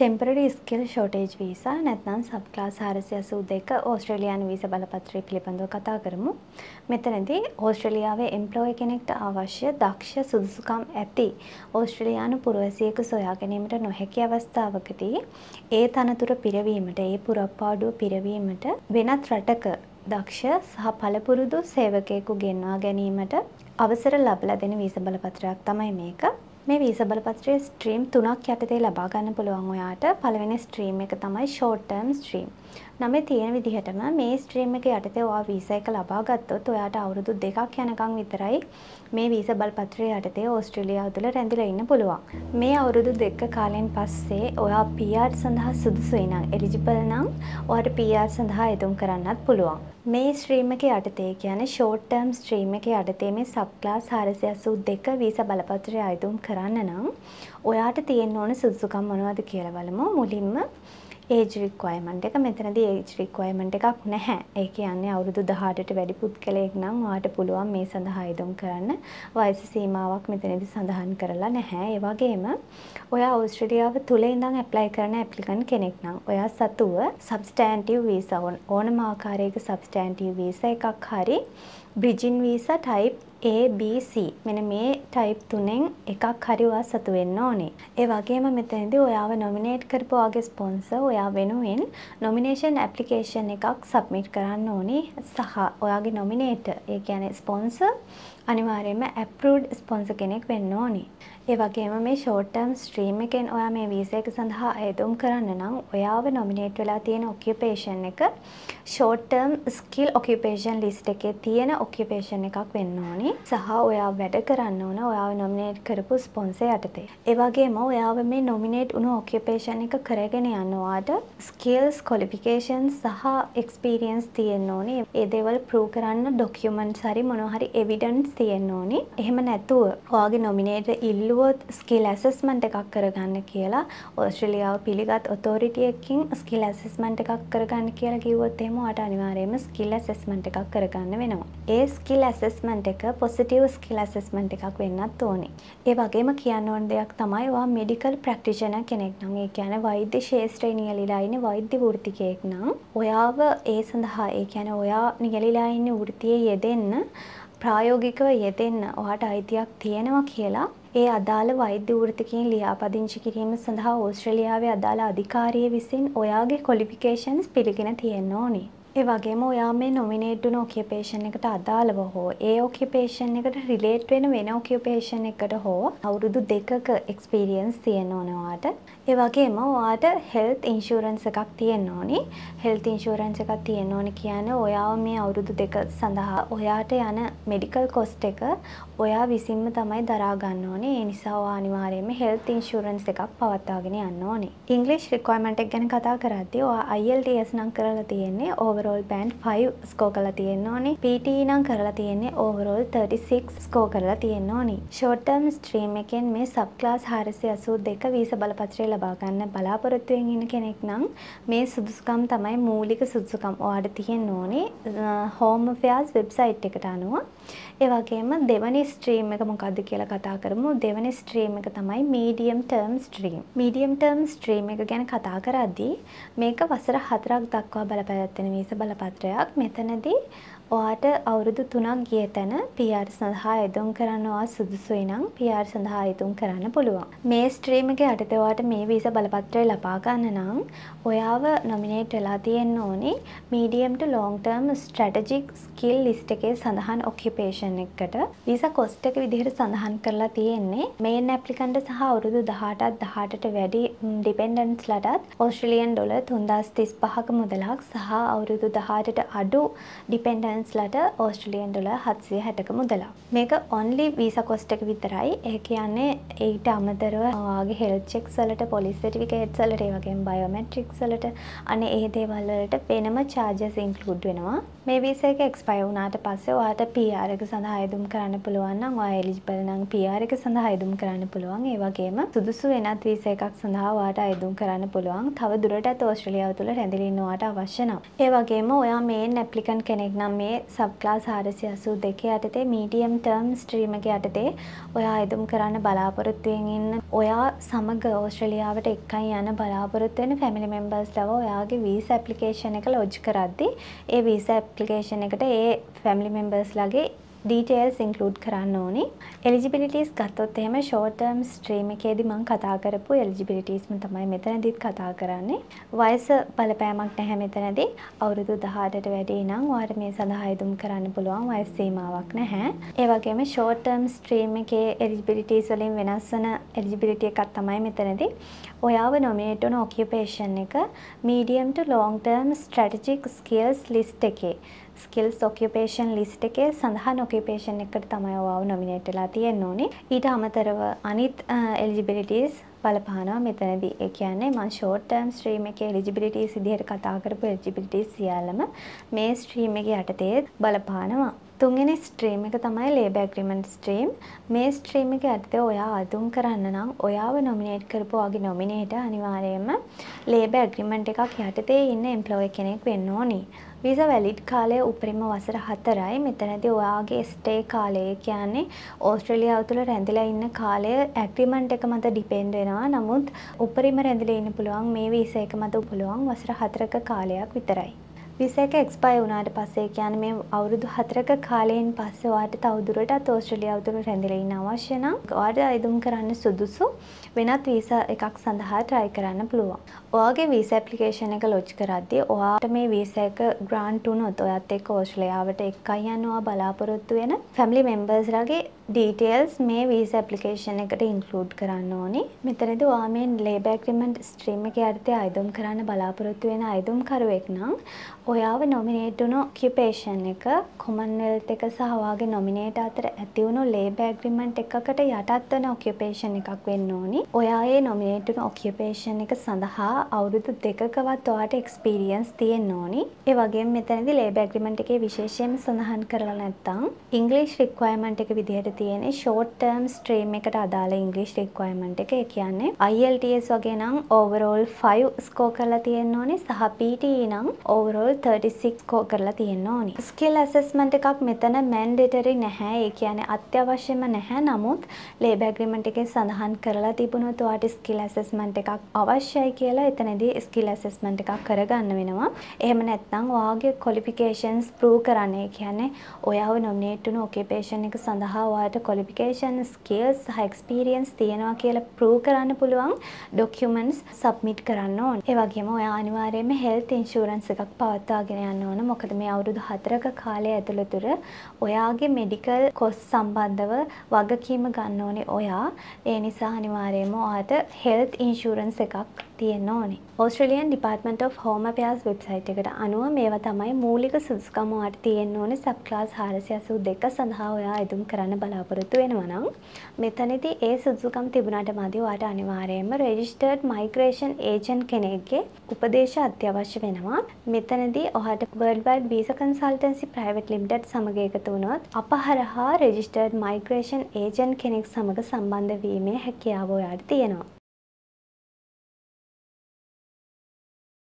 Temporary skill shortage visa නැත්නම් sub class 482 ඕස්ට්‍රේලියානු වීසා බලපත්‍රය පිළිබඳව කතා කරමු. මෙතනදී ඕස්ට්‍රේලියාවේ එම්ප්ලොයි කෙනෙක්ට අවශ්‍ය දක්ෂ සුදුසුකම් ඇති ඕස්ට්‍රේලියානු පුරවැසියෙකු සොයා ගැනීමට නොහැකි අවස්ථාවකදී ඒ තනතුර පිරවීමට, ඒ පුරප්පාඩුව පිරවීමට වෙනත් රටක දක්ෂ සහ පළපුරුදු සේවකයෙකු ගෙන්වා ගැනීමට අවසර ලබා දෙන වීසා බලපත්‍රයක් තමයි මේක. මේ වීසා බලපත්‍රයේ ස්ට්‍රීම් 3ක් යටතේ ලබා ගන්න පුළුවන් ඔයාට. පළවෙනි ස්ට්‍රීම් එක තමයි ෂෝට් ටර්ම් ස්ට්‍රීම්. නමේ තියෙන විදිහටම මේ ස්ට්‍රීම් එක යටතේ ඔයා වීසා එක ලබා ගත්තොත් ඔයාට අවුරුදු 2ක් යනකම් විතරයි මේ වීසා බලපත්‍රය යටතේ ඕස්ට්‍රේලියාව තුළ රැඳිලා ඉන්න පුළුවන්. මේ අවුරුදු 2 කාලෙන් පස්සේ ඔයා PR සඳහා සුදුසුයි නම්, එලිජිබල් නම් ඔයාට PR සඳහා යෙදුම් කරන්නත් පුළුවන්. මේ ස්ට්‍රීම් එක යටතේ කියන්නේ ෂෝට් ටර්ම් ස්ට්‍රීම් එක යටතේ මේ සබ් ක්ලාස් 482 වීසා බලපත්‍රය යෙදුම් කරන්න නම් ඔයාට තියෙන්න ඕන සුදුසුකම් මොනවද කියලා බලමු. මුලින්ම ඒජ් රික්වයර්මන්ට් එක. මෙතනදී ඒජ් රික්වයර්මන්ට් එකක් නැහැ. ඒ කියන්නේ අවුරුදු 18ට වැඩි පුද්ගලයෙක් නම් ඔයාට පුළුවන් මේ සඳහා යෙදුම් කරන්න. වයස සීමාවක් මෙතනදී සඳහන් කරලා නැහැ. ඒ වගේම ඔයා ඕස්ට්‍රේලියාව තුල ඉඳන් ඇප්ලයි කරන ඇප්ලිකන්ට් කෙනෙක් නම් ඔයා සතුව සබ්ස්ටැන්ටිව් වීසා ඕනම ආකාරයක සබ්ස්ටැන්ටිව් වීසා එකක් හරි බ්‍රිජින් වීසා ටයිප් ABC මෙන්න මේ ටයිප් තුනෙන් එකක් හරි ඔයා සතු වෙන්න ඕනේ. ඒ වගේම මෙතනදී ඔයාව නොමිනේට් කරපු ඔයාගේ ස්පොන්සර් ඔයා වෙනුවෙන් නොමිනේෂන් ඇප්ලිකේෂන් එකක් සබ්මිට් කරන්න ඕනේ සහ ඔයාගේ නොමිනේටර් ඒ කියන්නේ ස්පොන්සර් අනිවාර්යයෙන්ම ඇප්‍රූව්ඩ් ස්පොන්සර් කෙනෙක් වෙන්න ඕනේ. ඒ වගේම මේ ෂෝට් ටර්ම් ස්ට්‍රීම් එකෙන් ඔයා මේ වීසා එක සඳහා යෙදුම් කරන්න නම් ඔයාව නොමිනේට් වෙලා තියෙන ඔකියුපේෂන් එක short term skill occupation list එකේ තියෙන ඔකියුපේෂන් එකක් වෙන්න ඕනේ. සහ ඔයා වැඩ කරන්න ඕන ඔයාව නොමිනේට් කරපු ස්පොන්සර් යටතේ. ඒ වගේම ඔයාව මේ නොමිනේට් වුණු ඔකියුපේෂන් එක කරගෙන යන ඔයාට ස්කිල්ස්, ක්වොලිෆිකේෂන්ස් සහ එක්ස්පීරියන්ස් තියෙන්න ඕනේ. ඒ දේවල් ප්‍රූව් කරන්න ડોකියුමන්ට්ස් හරි මොනවා හරි එවිඩන්ස් තියෙන්න ඕනේ. එහෙම නැතුව ඔයාගේ නොමිනේටර් ඉල්ලුවොත් ස්කිල් ඇසස්මන්ට් එකක් කරගන්න කියලා ඕස්ට්‍රේලියාව පිළිගත් ඔතොරිටි එකකින් ස්කිල් ඇසස්මන්ට් එකක් කරගන්න කියලා කිව්වොත් එහෙම ඔයාට අනිවාර්යයෙන්ම ස්කිල් ඇසස්මන්ට් එකක් කරගන්න වෙනවා. ඒ ස්කිල් ඇසස්මන්ට් එක පොසිටිව් ස්කිල් ඇසස්මන්ට් එකක් වෙන්නත් ඕනේ. ඒ වගේම කියන්න ඕන දෙයක් තමයි ඔයා මෙඩිකල් ප්‍රැක්ටිෂනර් කෙනෙක් නම්, ඒ කියන්නේ වෛද්‍ය ශාස්ත්‍රයේ නියැලීලා ඉන්න වෛද්‍ය වෘත්තිකයෙක් නම් ඔයාව ඒ සඳහා ඒ කියන්නේ ඔයා නියැලීලා ඉන්න වෘත්තියේ යෙදෙන්න ප්‍රායෝගිකව යෙදෙන්න ඔයාට අයිතියක් තියෙනවා කියලා ඒ අදාළ වෛද්‍ය වෘත්තිකයෙන් ලියාපදිංචි කිරීම සඳහා ඕස්ට්‍රේලියාවේ අදාළ අධිකාරිය විසින් ඔයාගේ ක්වොලිෆිකේෂන්ස් පිළිගෙන තියෙන්න ඕනේ. ඒ වගේම ඔයා මේ නොමිනේට් වුණු ඔකියුපේෂන් එකට අදාළව හෝ ඒ ඔකියුපේෂන් එකට රිලේට් වෙන වෙන ඔකියුපේෂන් එකට හෝ අවුරුදු 2ක එක්ස්පීරියන්ස් තියෙන්න ඕන ඔයාට. ඒ වගේම ඔයාට හෙල්ත් ඉන්ෂුරන්ස් එකක් තියෙන්න ඕනේ. හෙල්ත් ඉන්ෂුරන්ස් එකක් තියෙන්න ඕනේ කියන්නේ ඔයාව මේ අවුරුදු 2 සඳහා ඔයාට යන මෙඩිකල් කොස්ට් එක ඔයා විසින්ම තමයි දරා ගන්න ඕනේ. ඒ නිසා ඔයා අනිවාර්යයෙන්ම හෙල්ත් ඉන්ෂුරන්ස් එකක් පවත්වාගෙන යන්න ඕනේ. ඉංග්‍රීසි රික්වයර්මන්ට් එක ගැන කතා කරද්දී ඔයා IELTS නම් කරලා තියෙන්නේ overall band 5 score කරලා තියෙන්න ඕනේ. PT නම් කරලා තියෙන්නේ overall 36 score කරලා තියෙන්න ඕනේ. short term stream එකෙන් මේ sub class 482 වීසා බලපත්‍රය ලබා ගන්න බලාපොරොත්තු වෙන ඉන්න කෙනෙක් නම් මේ සුදුසුකම් තමයි මූලික සුදුසුකම් ඔයාට තියෙන්න ඕනේ home affairs website එකට අනුව. ඒ වගේම දෙවනි ස්ට්‍රීම් එක මොකද්ද කියලා කතා කරමු. දෙවනි ස්ට්‍රීම් එක තමයි medium term stream. medium term stream එක ගැන කතා කරද්දී මේක වසර 4ක් දක්වා බලපෑම් වීසා බලපත්‍රයක්. මෙතනදී ඔයාට අවුරුදු 3ක් ගිය තැන PR සඳහා යෙදුම් කරනවා සුදුසුයි නම් PR සඳහා යෙදුම් කරන්න පුළුවන්. මේ ස්ට්‍රීම් එක යටතේ ඔයාට මේ වීසා බලපත්‍රය ලබා ගන්න නම් ඔයාව නොමිනේට් වෙලා තියෙන්න ඕනේ මීඩියම් ටු ලො ටර්ම් ස්ට්‍රැටජික් ස්කිල් ලිස්ට් එකේ සඳහන් ඔකියුපේෂන් එකකට. වීසා කොස්ට් එක විදිහට සඳහන් කරලා තියෙන්නේ මේන් ඇප්ලිකන්ට් සහ අවුරුදු 18ට වැඩි ඩිපෙන්ඩන්ට්ස් ලටත් AUD 3035ක මුදලක් සහ අවුරුදු 18ට අඩු ඩිපෙන්ඩන්ට්ස් ලට AUD 760ක මුදලක්. මේක ඔන්ලි වීසා කොස්ට් එක විතරයි. ඒ කියන්නේ ඊට අමතරව ඔයාගේ හෙල්ත් චෙක්ස් වලට, පොලිස් සර්ටිෆිකේට්ස් වලට, ඒ වගේම බයෝමැට්‍රික්ස් වලට අනේ ඒ දේවල් වලට වෙනම charges include වෙනවා. මේ වීසා එක expire වුණාට පස්සේ ඔයාට PR එක සඳහා යෙදුම් කරන්න පුළුවන් නම් ඔයා eligible නම් PR එක සඳහා යෙදුම් කරන්න පුළුවන්. ඒ වගේම සුදුසු වෙනත් වීසා එකක් සඳහා ඔයාට යෙදුම් කරන්න පුළුවන්. තව දුරටත් ඕස්ට්‍රේලියාව තුළ රැඳිලා ඉන්න ඔයාට අවශ්‍ය නම්. ඒ වගේම ඔයා මේන් ඇප්ලිකන්ට් කෙනෙක් නම් මේ සබ් ක්ලාස් 482 යටතේ මීඩියම් ටර්ම් ස්ට්‍රීම් එක යටතේ ඔයා ඉදම් කරන්න බලාපොරොත්තුෙන් ඉන්න ඔයා සමග ඕස්ට්‍රේලියාවට එක්කන් යන බලාපොරොත්තු වෙන ෆැමිලි මෙම්බර්ස්ලව ඔයාගේ වීසා ඇප්ලිකේෂන් එක ලොජ් කරද්දී ඒ වීසා ඇප්ලිකේෂන් එකට ඒ ෆැමිලි මෙම්බර්ස්ලාගේ details include කරන්න ඕනේ. eligibilities ගත්තොත් එහෙම short term stream එකේදී මම කතා කරපු eligibilities ම තමයි මෙතනදීත් කතා කරන්නේ. වයස බලපෑමක් නැහැ මෙතනදී. අවුරුදු 18ට වැඩි නම් ඔයාට මේ සඳහා යෙදුම් කරන්න පුළුවන්. වයස සීමාවක් නැහැ. ඒ වගේම short term stream එකේ eligibilities වලින් වෙනස් වෙන eligibility එකක් තමයි මෙතනදී. ඔයාව nominate වන occupation එක medium to long term strategic skills list එකේ skills occupation list එකේ සඳහන් occupation එකට තමයි ඔයාව nominate වෙලා තියෙන්නේ. ඊට අමතරව අනිත් eligibilities බලපානවා මෙතනදී. ඒ කියන්නේ මම short term stream එකේ eligibilities විදිහට කතා කරපු eligibilities සියල්ලම මේ stream එක යටතේ බලපානවා. තුන්වෙනි stream එක තමයි labour agreement stream. මේ stream එක යටතේ ඔයා අඳුම් කරන්න නම් ඔයාව nominate කරපු ආගේ nominator අනිවාර්යයෙන්ම labour agreement එකක් යටතේ ඉන්න employee කෙනෙක් වෙන්න ඕනේ. वीसा वैलिड කාලය උපරිම වසර 4යි. මෙතනදී ඔයාගේ ස්ටේ කාලය කියන්නේ ඕස්ට්‍රේලියාව තුළ රැඳිලා ඉන්න කාලය ඇග්‍රීමන්ට් එක මත ඩිපෙන්ඩ් වෙනවා. නමුත් උපරිම රැඳිලා ඉන්න පුළුවන් මේ වීසා එක මත පුළුවන් වසර 4ක කාලයක් විතරයි. වීසා එක එක්ස්පයර් වුණාට පස්සේ කියන්නේ මේ අවුරුදු 4ක කාලයෙන් පස්සේ ඔයාට තවදුරටත් ඕස්ට්‍රේලියාව තුළ රැඳිලා ඉන්න අවශ්‍ය නම් ඔයාට අයදුම් කරන්න සුදුසු වෙනත් වීසා එකක් සඳහා try කරන්න පුළුවන්. ඔයාගේ වීසා ඇප්ලිකේෂන් එක ලොජ් කරද්දී ඔයාට මේ වීසා එක ග්‍රාන්ට් වුණොත් ඔයාත් එක්ක ඕස්ට්‍රේලියාවට එක්කන් යනවා බලාපොරොත්තු වෙන ෆැමිලි මෙම්බර්ස්ලාගේ details මේ වීසා ඇප්ලිකේෂන් එකට ඉන්ක්ලූඩ් කරන්න ඕනේ. මෙතනදී ඔයා මේ ලේබර් ඇග්‍රීමන්ට් ස්ට්‍රීම් එකේ යටතේ අයදුම් කරන්න බලාපොරොත්තු වෙන අයදුම්කරුවෙක් නම් ඔයාව nominate වුණු occupation එක commonwealth එක සහ ඔයාගේ nominator අතර ඇති වුණු ලේබර් ඇග්‍රීමන්ට් එකකට යටත් වෙන occupation එකක් වෙන්න ඕනේ. ඔයා ඒ nominate වුණු occupation එක සඳහා අවුරුදු 2කවත් ඔයාට එක්ස්පීරියන්ස් තියෙන්න ඕනි. ඒ වගේම මෙතනදී ලේබර් ඇග්‍රීමන්ට් එකේ විශේෂයෙන්ම සඳහන් කරලා නැත්නම් ඉංග්‍රීසි රික්වයර්මන්ට් එක විදිහට තියෙන short term stream එකට අදාළ ඉංග්‍රීසි රික්වයර්මන්ට් එක. ඒ කියන්නේ IELTS වගේ නම් overall 5 score කරලා තියෙන්න ඕනි සහ PTE නම් overall 36 score කරලා තියෙන්න ඕනි. skill assessment එකක් මෙතන mandatory නැහැ. ඒ කියන්නේ අත්‍යවශ්‍යම නැහැ. නමුත් ලේබර් ඇග්‍රීමන්ට් එකේ සඳහන් කරලා තිබුණොත් ඔයාට skill assessment එකක් අවශ්‍යයි කියලා එතනදී ස්කිල් ඇසස්මන්ට් එකක් කරගන්න වෙනවා. එහෙම නැත්නම් ඔයාගේ ක්වොලිෆිකේෂන්ස් ප්‍රූව් කරන්න. ඒ කියන්නේ ඔයාව නොමිනේට් වුණු ඔකියුපේෂන් එක සඳහා ඔයාට ක්වොලිෆිකේෂන් ස්කිල්ස් සහ එක්ස්පීරියන්ස් තියෙනවා කියලා ප්‍රූව් කරන්න පුළුවන් ડોකියුමන්ට්ස් සබ්මිට් කරන්න ඕනේ. ඒ වගේම ඔයා අනිවාර්යයෙන්ම හෙල්ත් ඉන්ෂුරන්ස් එකක් පවත්වාගෙන යන්න ඕන. මොකද මේ අවුරුදු 4ක කාලය ඇතුළත ඔයාගේ මෙඩිකල් කොස්ට් සම්බන්ධව වගකීම ගන්න ඕනේ ඔයා. ඒ නිසා අනිවාර්යයෙන්ම ඔයාට හෙල්ත් ඉන්ෂුරන්ස් එකක් තියෙන්න ඕනේ. Australian Department of Home Affairs website එකට අනුව මේවා තමයි මූලික සුදුසුකම් ඔයාට තියෙන්න ඕනේ subclass 482 සඳහා ඔයා යෙදුම් කරන්න බලාපොරොත්තු වෙනවා නම්. මෙතනදී ඒ සුදුසුකම් තිබුණාට මදි ඔයාට අනිවාර්යයෙන්ම registered migration agent කෙනෙක්ගේ උපදේශ අත්‍යවශ්‍ය වෙනවා. මෙතනදී ඔයාට World Wide Visa Consultancy Pvt Ltd සමග එකතු වුණොත් අපහරහා registered migration agent කෙනෙක් සමග සම්බන්ධ වීමේ හැකියාව ඔයාට තියෙනවා.